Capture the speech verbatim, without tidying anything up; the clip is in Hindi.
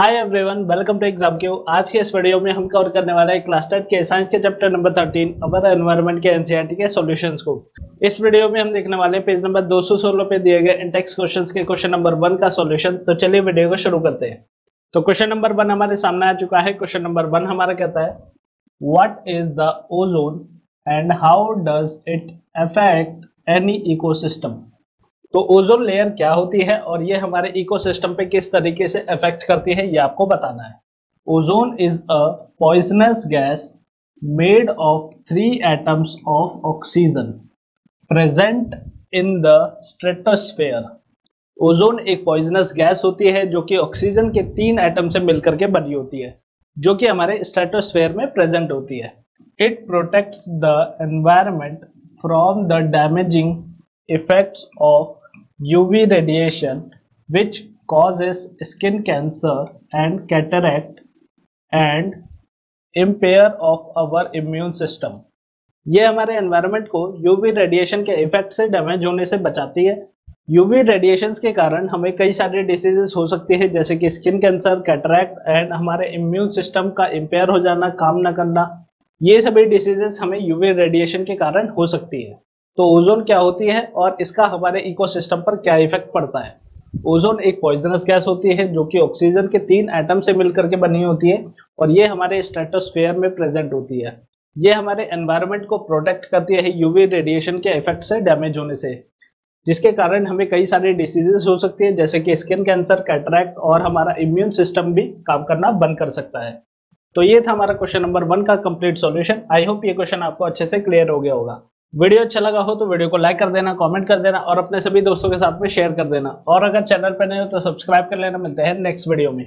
Hi everyone, welcome to exam Q. आज के इस वीडियो में हम कवर करने वाला है क्लास टेन के साइंस के chapter number thirteen earth environment के एनसीईआरटी के सॉल्यूशंस को। इस वीडियो में हम देखने वाले हैं पेज नंबर दो सौ सोलह पे दिए गए इंटेक्स क्वेश्चंस के क्वेश्चन नंबर वन का सॉल्यूशन। तो चलिए वीडियो को शुरू करते हैं। तो क्वेश्चन नंबर वन हमारे सामने आ चुका है। क्वेश्चन नंबर वन हमारा कहता है what is the ozone and how does it affect any ecosystem. तो ओजोन लेयर क्या होती है और ये हमारे इकोसिस्टम पे किस तरीके से इफेक्ट करती है, ये आपको बताना है। Ozone is a poisonous gas made of three atoms of oxygen present in the stratosphere. Ozone एक पॉइजनस गैस होती है जो कि ऑक्सीजन के तीन एटम से मिलकर के बनी होती है, जो कि हमारे स्ट्रेटोस्फेयर में प्रेजेंट होती है। It protects the environment from the damaging effects of U V radiation which causes skin cancer and cataract and impair of our immune system। ये हमारे एनवायरनमेंट को U V रेडिएशन के इफेक्ट से डैमेज होने से बचाती है। U V रेडिएशंस के कारण हमें कई सारे डिसीजेस हो सकती है, जैसे कि स्किन कैंसर, कैटरैक्ट एंड हमारे इम्यून सिस्टम का इम्पेयर हो जाना, काम ना करना। ये सभी डिसीजेस हमें U V रेडिएशन के कारण हो सकती है। तो ओजोन क्या होती है और इसका हमारे इकोसिस्टम पर क्या इफेक्ट पड़ता है। ओजोन एक पॉइजनस गैस होती है जो कि ऑक्सीजन के तीन एटम से मिलकर के बनी होती है और ये हमारे स्ट्रेटोस्फेयर में प्रेजेंट होती है। ये हमारे एनवायरनमेंट को प्रोटेक्ट करती है यूवी रेडिएशन के इफेक्ट से डैमेज होने से, जिसके कारण हमें कई सारे डिसीजेस हो सकती है, जैसे कि स्किन कैंसर, कैटरैक्ट और हमारा इम्यून सिस्टम भी काम करना बंद कर सकता है। तो ये था हमारा क्वेश्चन नंबर वन का कंप्लीट सॉल्यूशन। आई होप ये क्वेश्चन आपको अच्छे से क्लियर हो गया होगा। वीडियो अच्छा लगा हो तो वीडियो को लाइक कर देना, कमेंट कर देना और अपने सभी दोस्तों के साथ में शेयर कर देना। और अगर चैनल पर नए हो तो सब्सक्राइब कर लेना। मिलते हैं नेक्स्ट वीडियो में।